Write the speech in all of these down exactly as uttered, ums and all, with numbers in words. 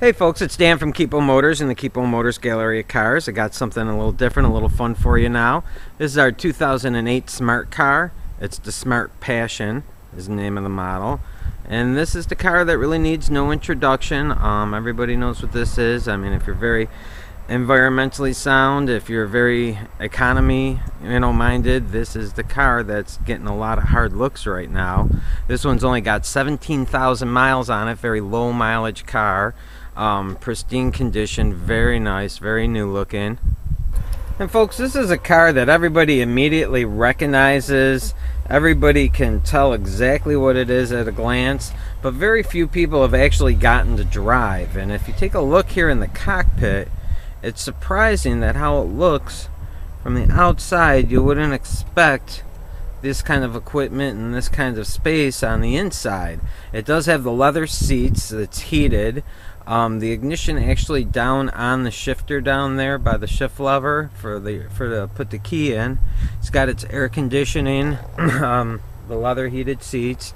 Hey folks, it's Dan from Kipo Motors in the Kipo Motors Gallery of Cars. I got something a little different, a little fun for you now. This is our two thousand eight Smart Car. It's the Smart Passion is the name of the model. And this is the car that really needs no introduction. Um, everybody knows what this is. I mean, if you're very environmentally sound, if you're very economy, you know, minded, this is the car that's getting a lot of hard looks right now. This one's only got seventeen thousand miles on it, very low mileage car. Um, pristine condition, very nice, very new looking. And folks, this is a car that everybody immediately recognizes. Everybody can tell exactly what it is at a glance, but very few people have actually gotten to drive. And if you take a look here in the cockpit, it's surprising that how it looks from the outside. You wouldn't expect this kind of equipment and this kind of space on the inside. It does have the leather seats, it's heated. Um, the ignition actually down on the shifter down there by the shift lever for the for the put the key in. It's got its air conditioning, um, the leather heated seats,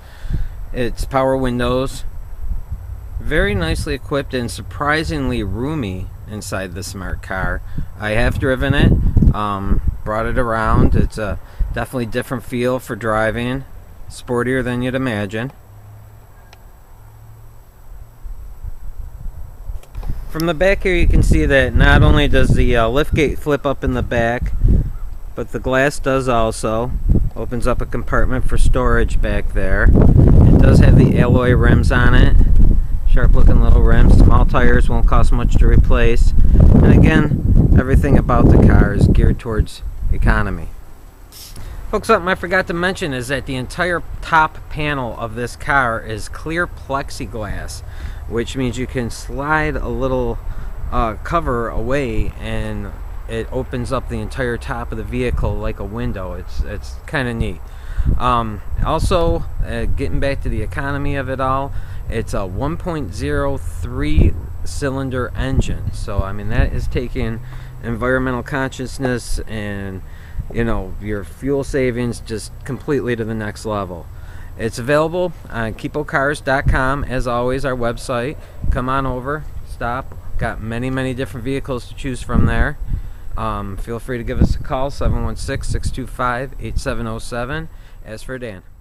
its power windows. Very nicely equipped and surprisingly roomy inside the Smart Car. I have driven it, um, brought it around. It's a definitely different feel for driving, sportier than you'd imagine. From the back here you can see that not only does the uh, liftgate flip up in the back, but the glass does also. Opens up a compartment for storage back there. It does have the alloy rims on it. Sharp looking little rims. Small tires, won't cost much to replace. And again, everything about the car is geared towards economy. Folks, something I forgot to mention is that the entire top panel of this car is clear plexiglass, which means you can slide a little uh, cover away and it opens up the entire top of the vehicle like a window. It's, it's kind of neat. Um, also, uh, getting back to the economy of it all, it's a one point oh three cylinder engine. So, I mean, that is taking environmental consciousness and, you know, your fuel savings just completely to the next level. It's available on kipo cars dot com, as always, our website. Come on over, stop. Got many, many different vehicles to choose from there. Um, feel free to give us a call, seven one six, six two five, eight seven oh seven. As for Dan.